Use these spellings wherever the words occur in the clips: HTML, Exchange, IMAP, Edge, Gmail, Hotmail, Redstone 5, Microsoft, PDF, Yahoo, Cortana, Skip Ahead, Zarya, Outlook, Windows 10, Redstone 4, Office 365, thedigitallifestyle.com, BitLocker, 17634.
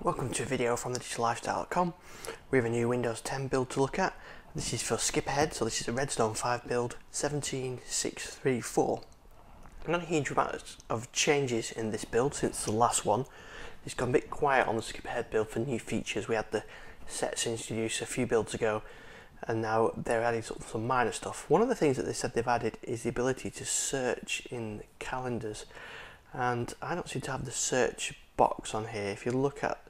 Welcome to a video from thedigitalifestyle.com. We have a new Windows 10 build to look at. This is for Skip Ahead, so this is a Redstone 5 build 17634. Not a huge amount of changes in this build since the last one. It's gone a bit quiet on the Skip Ahead build for new features. We had the sets introduced a few builds ago, and now they're adding some minor stuff. One of the things that they said they've added is the ability to search in calendars, and I don't seem to have the search box on here. If you look at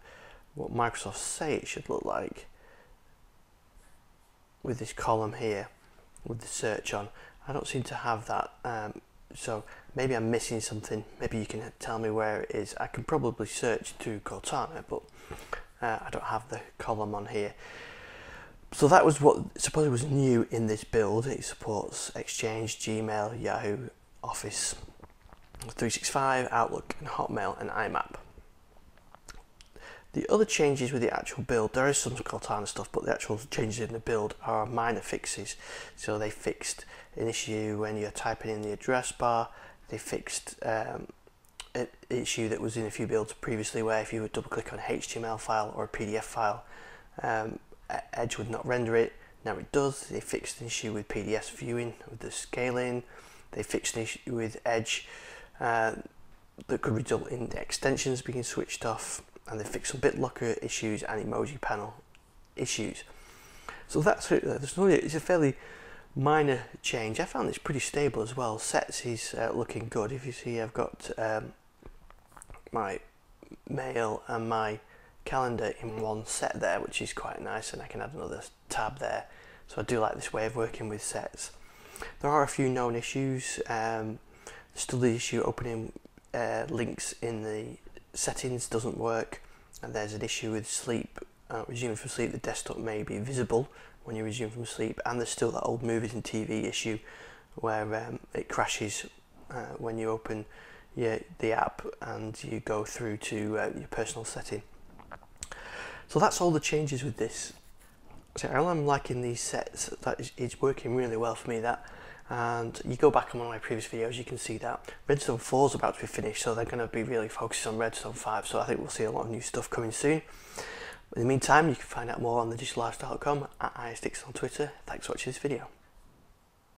what Microsoft say it should look like with this column here with the search on, I don't seem to have that, so maybe I'm missing something. Maybe you can tell me where it is. I can probably search to Cortana, but I don't have the column on here. So that was what supposedly was new in this build. It supports Exchange, Gmail, Yahoo, Office 365, Outlook and Hotmail and IMAP. The other changes with the actual build, there is some Cortana stuff, but the actual changes in the build are minor fixes. So they fixed an issue when you're typing in the address bar. They fixed an issue that was in a few builds previously where if you would double click on a HTML file or a PDF file, Edge would not render it. Now it does. They fixed an issue with PDF viewing, with the scaling. They fixed an issue with Edge that could result in the extensions being switched off. And they fixed some BitLocker issues and emoji panel issues. So that's it. It's a fairly minor change. I found this pretty stable as well. Sets is looking good. If you see, I've got my mail and my calendar in one set there, which is quite nice, and I can add another tab there. So I do like this way of working with sets. There are a few known issues. Still the issue opening links in the settings doesn't work, and there's an issue with sleep. Resuming from sleep, the desktop may be visible when you resume from sleep, and there's still that old movies and TV issue where it crashes when you open the app and you go through to your personal setting. So that's all the changes with this. So I'm liking these sets. That is, it's working really well for me, that. And you go back on one of my previous videos, you can see that Redstone 4 is about to be finished, so they're going to be really focused on Redstone 5, so I think we'll see a lot of new stuff coming soon. In the meantime, you can find out more on thedigitalifestyle.com, @isticks on Twitter. Thanks for watching this video.